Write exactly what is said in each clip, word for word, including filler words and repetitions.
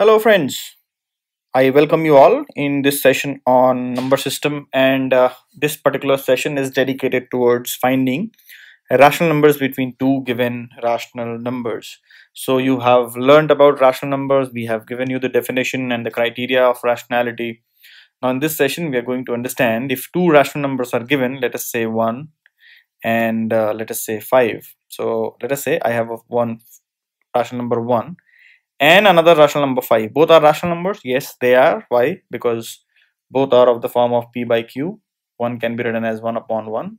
Hello friends, I welcome you all in this session on number system, and uh, this particular session is dedicated towards finding rational numbers between two given rational numbers. So you have learned about rational numbers, we have given you the definition and the criteria of rationality. Now in this session we are going to understand if two rational numbers are given, let us say one and uh, let us say five. So let us say I have a one rational number one and another rational number five. Both are rational numbers? Yes, they are. Why? Because both are of the form of p by q. One can be written as one upon one,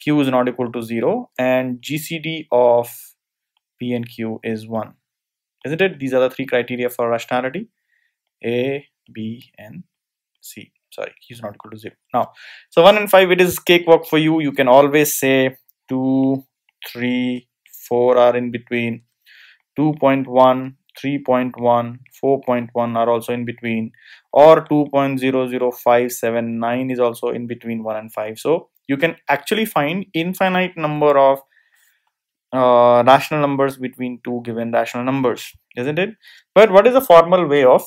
q is not equal to zero, and G C D of p and q is one, isn't it? These are the three criteria for rationality: a, b and c. Sorry, q is not equal to zero. Now, so one and five, it is cakewalk for you. You can always say two, three, four are in between, two point one, three point one, four point one are also in between, or two point zero zero five seven nine is also in between one and five. So you can actually find infinite number of uh, rational numbers between two given rational numbers, isn't it? But what is the formal way of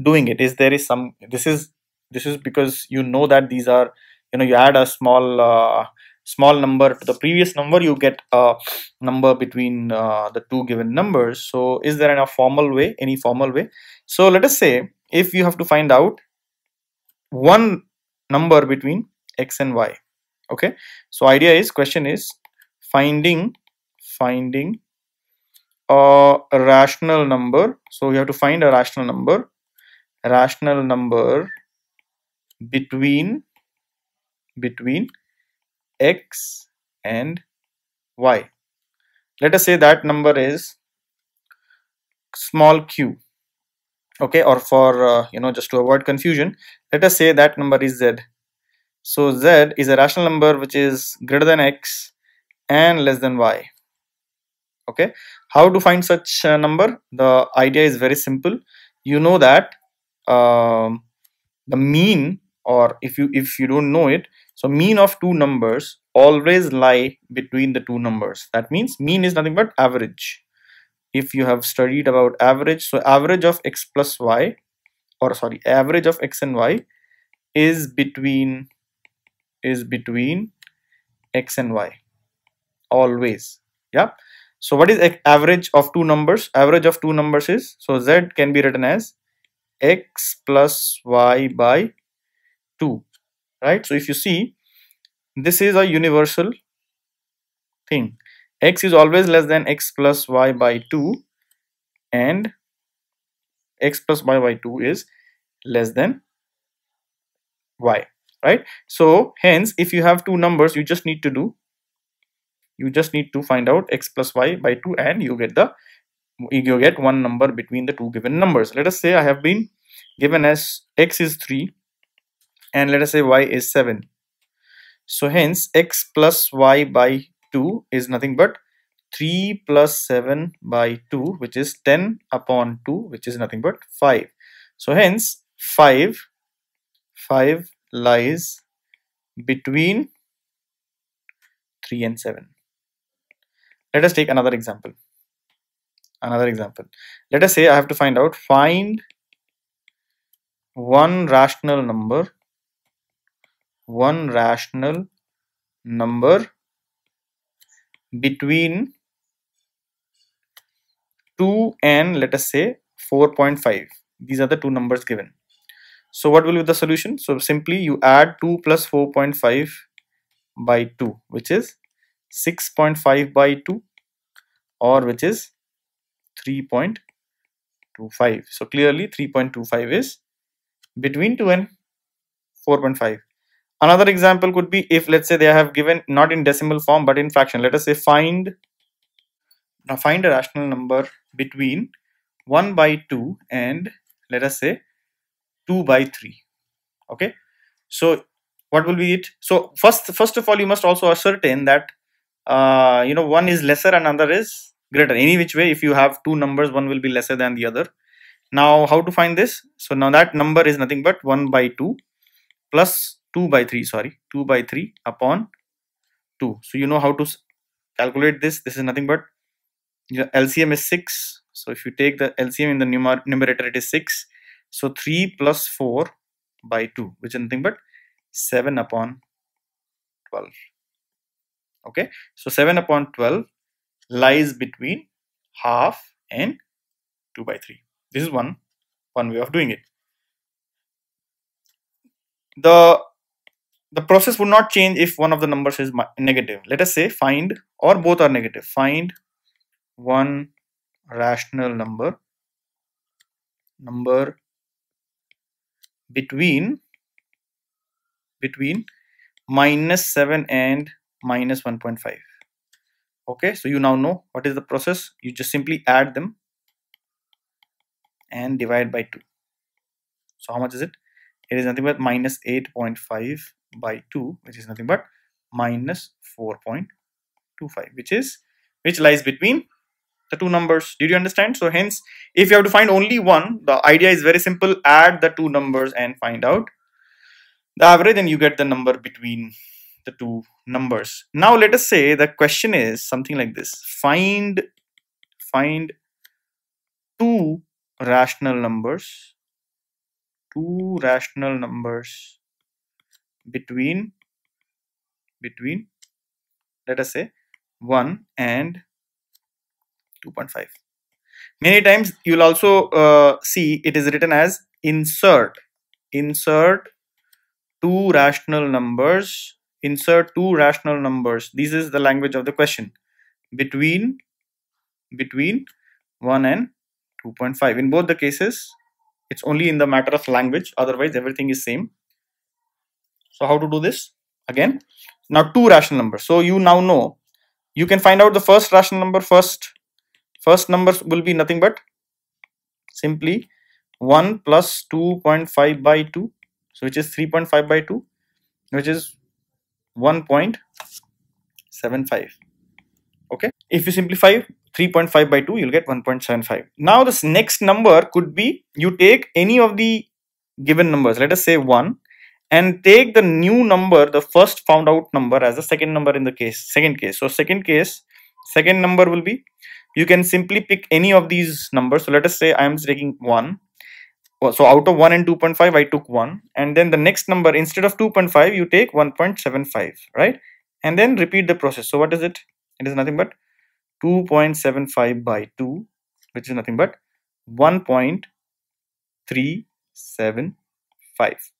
doing it? Is there is some this is this is because you know that these are, you know, you add a small uh, small number to the previous number, you get a number between uh, the two given numbers. So is there a formal way, any formal way? So let us say if you have to find out one number between x and y, okay? So idea is, question is finding finding a rational number. So you have to find a rational number rational number between between x and y. Let us say that number is small q, okay? Or for uh, you know, just to avoid confusion, let us say that number is z. So z is a rational number which is greater than x and less than y, okay? How to find such a number? The idea is very simple. You know that um, the mean, or if you if you don't know it, so mean of two numbers always lie between the two numbers. That means mean is nothing but average. If you have studied about average, so average of x plus y, or sorry, average of x and y is between is between x and y always. Yeah. So what is average of two numbers? Average of two numbers is, so z can be written as x plus y by two, right? So if you see, this is a universal thing. X is always less than x plus y by two, and x plus y by two is less than y, right? So hence, if you have two numbers, you just need to do you just need to find out x plus y by two, and you get the you get one number between the two given numbers. Let us say I have been given as x is three and let us say y is seven. So hence x plus y by two is nothing but three plus seven by two, which is ten upon two, which is nothing but five. So hence five five lies between three and seven. Let us take another example another example let us say I have to find out find one rational number one rational number between two and let us say four point five. These are the two numbers given. So what will be the solution? So simply you add two plus four point five by two, which is six point five by two, or which is three point two five. So clearly three point two five is between two and four point five. Another example could be, if let's say they have given not in decimal form but in fraction, let us say find now find a rational number between one by two and let us say two by three, okay? So what will be it? So first first of all, you must also ascertain that uh, you know, one is lesser and another is greater. Any which way, if you have two numbers, one will be lesser than the other. Now how to find this? So now that number is nothing but one by two plus two by three, sorry, two by three upon two. So you know how to calculate this. This is nothing but, you know, L C M is six, So if you take the L C M in the numer numerator, it is six. So three plus four by two, which is nothing but seven upon twelve. Okay, so seven upon twelve lies between half and two by three. This is one one way of doing it. The the process would not change if one of the numbers is negative. Let us say find, or both are negative, find one rational number number between between minus seven and minus one point five. Okay, so you now know what is the process. You just simply add them and divide by two. So how much is it? It is nothing but minus eight point five by two, which is nothing but minus four point two five, which is which lies between the two numbers. Did you understand? So hence, if you have to find only one, the idea is very simple. Add the two numbers and find out the average, and you get the number between the two numbers. Now let us say the question is something like this: find find two rational numbers two rational numbers between between let us say one and two point five. Many times you'll also uh, see it is written as insert insert two rational numbers insert two rational numbers. This is the language of the question, between between one and two point five. In both the cases, it's only in the matter of language, otherwise everything is same. So how to do this? Again, now two rational numbers, so you now know you can find out the first rational number first. First numbers will be nothing but simply one plus two point five by two, so which is three point five by two, which is one point seven five. Okay, if you simplify three point five by two, you'll get one point seven five. Now this next number could be, you take any of the given numbers, let us say one, and take the new number, the first found out number, as the second number in the case second case. So second case second number will be, you can simply pick any of these numbers. So let us say I am taking one. So out of one and two point five, I took one, and then the next number, instead of two point five, you take one point seven five, right? And then repeat the process. So what is it? It is nothing but two point seven five by two, which is nothing but one point three seven five.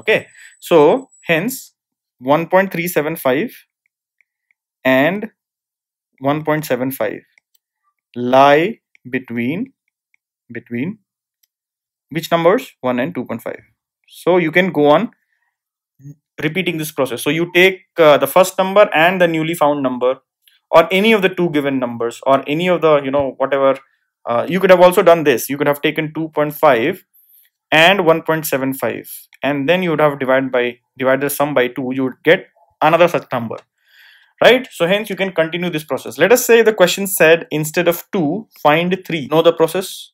Okay, so hence one point three seven five and one point seven five lie between between which numbers? one and two point five. So you can go on repeating this process. So you take uh, the first number and the newly found number, or any of the two given numbers, or any of the, you know, whatever. Uh, you could have also done this. You could have taken two point five and one point seven five, and then you would have divided by divided the sum by two. You would get another such number, right? So hence you can continue this process. Let us say the question said instead of two, find three. Know the process.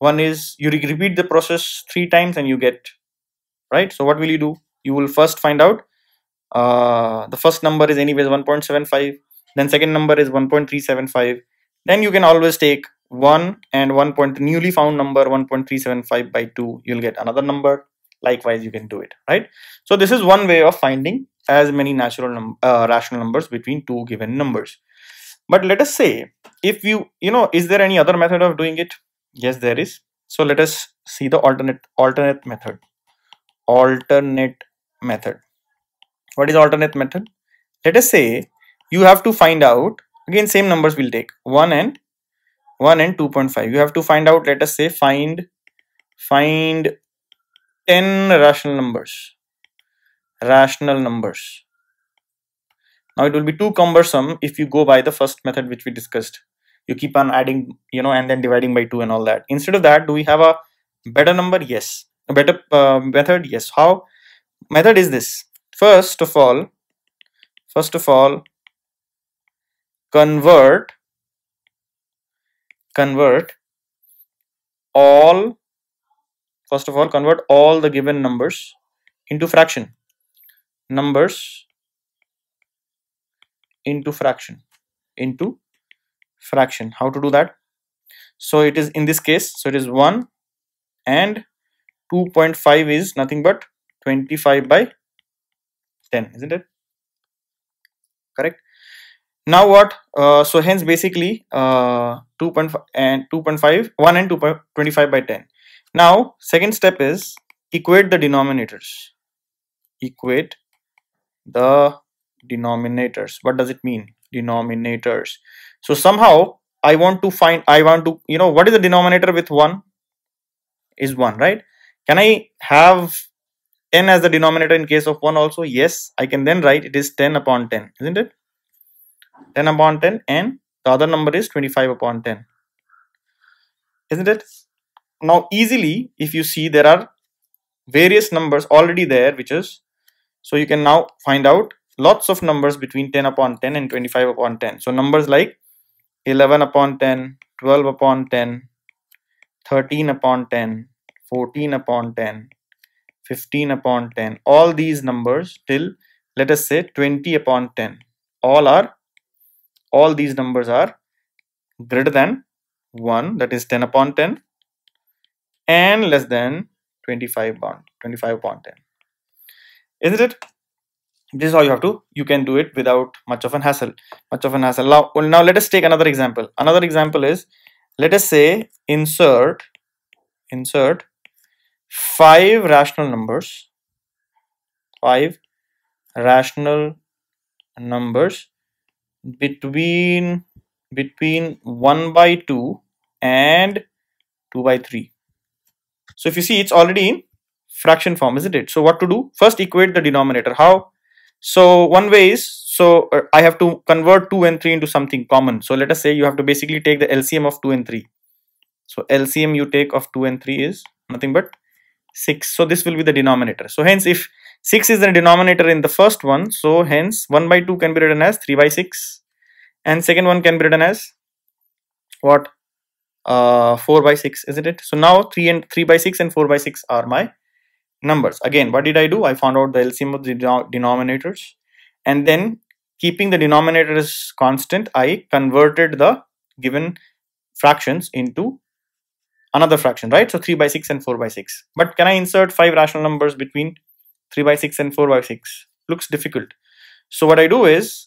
One is you repeat the process three times and you get, right? So what will you do? You will first find out uh, the first number is anyways one point seven five, then second number is one point three seven five, then you can always take one and one point newly found number one point three seven five by two, you'll get another number. Likewise you can do it, right? So this is one way of finding as many natural num uh, rational numbers between two given numbers. But let us say, if you you know is there any other method of doing it? Yes, there is. So let us see the alternate alternate method. Alternate method. What is alternate method? Let us say you have to find out, again same numbers we'll take, one and one and two point five. You have to find out, let us say find find ten rational numbers. Rational numbers. Now it will be too cumbersome if you go by the first method which we discussed. You keep on adding, you know, and then dividing by two and all that. Instead of that, do we have a better number? Yes. A better uh, method? Yes. How? Method is this. First of all, first of all, convert, convert all, first of all, convert all the given numbers into fraction. Numbers into fraction. Into fraction. How to do that? So it is in this case, so it is one, and two point five is nothing but twenty-five by ten, isn't it? Correct. Now what, uh, so hence basically uh, two point five and two point five, one and two point twenty-five by ten. Now second step is equate the denominators. Equate the denominators. What does it mean? Denominators. So somehow I want to find, I want to, you know, what is the denominator with one? Is one, right? Can I have ten as the denominator in case of one also? Yes, I can then write it is ten upon ten, isn't it? ten upon ten, and the other number is twenty-five upon ten, isn't it? Now easily, if you see, there are various numbers already there, which is, so you can now find out lots of numbers between ten upon ten and twenty-five upon ten. So numbers like eleven upon ten, twelve upon ten, thirteen upon ten, fourteen upon ten, fifteen upon ten, all these numbers till, let us say, twenty upon ten, all are, all these numbers are greater than one, that is ten upon ten, and less than twenty-five upon ten, isn't it? This is how you have to, you can do it without much of an hassle, much of an hassle. Now, well, now let us take another example. Another example is, let us say, insert, insert five rational numbers, five rational numbers between between one by two and two by three. So if you see, it's already in fraction form, isn't it? So what to do? First equate the denominator. How? So one way is, so I have to convert two and three into something common. So let us say you have to basically take the L C M of two and three. So L C M you take of two and three is nothing but six. So this will be the denominator. So hence if six is the denominator in the first one, so hence one by two can be written as three by six, and second one can be written as what, uh, four by six, isn't it? So now three and three by six and four by six are my numbers. Again, what did I do? I found out the L C M of the denominators, and then keeping the denominators constant, I converted the given fractions into another fraction, right? So three by six and four by six. But can I insert five rational numbers between three by six and four by six? Looks difficult. So what I do is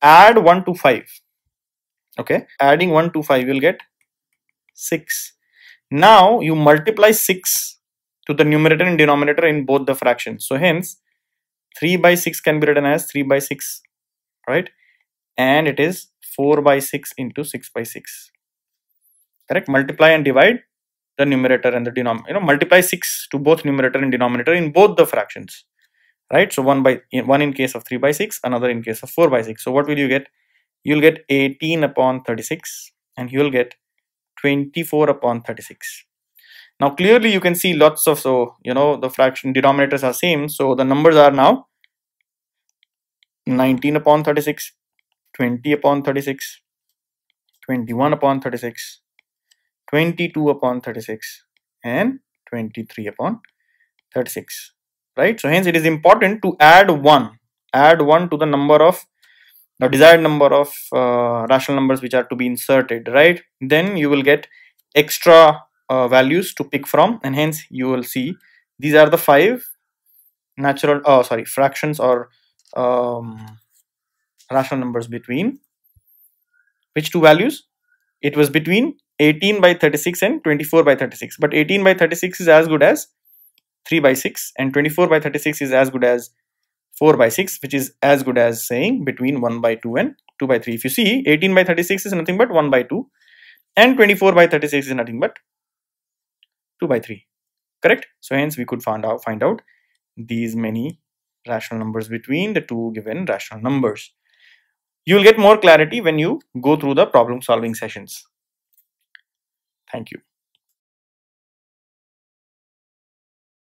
add one to five. Okay, adding one to five will get six. Now you multiply six to the numerator and denominator in both the fractions. So hence three by six can be written as three by six, right? And it is four by six into six by six. Correct? Multiply and divide the numerator and the denominator, you know, multiply six to both numerator and denominator in both the fractions, right? So one by one in case of three by six, another in case of four by six. So what will you get? You'll get eighteen upon thirty-six, and you'll get twenty-four upon thirty-six. Now clearly you can see lots of, so you know, the fraction denominators are same, so the numbers are now nineteen upon thirty-six, twenty upon thirty-six, twenty-one upon thirty-six, twenty-two upon thirty-six, and twenty-three upon thirty-six, right? So hence it is important to add one, add one to the number of the desired number of uh, rational numbers which are to be inserted, right? Then you will get extra uh, values to pick from, and hence you will see these are the five natural, oh sorry, fractions or um, rational numbers between which two values? It was between eighteen by thirty-six and twenty-four by thirty-six, but eighteen by thirty-six is as good as three by six, and twenty-four by thirty-six is as good as four by six, which is as good as saying between one by two and two by three. If you see, eighteen by thirty-six is nothing but one by two, and twenty-four by thirty-six is nothing but two by three. Correct? So hence we could find out find out these many rational numbers between the two given rational numbers. You will get more clarity when you go through the problem solving sessions. Thank you.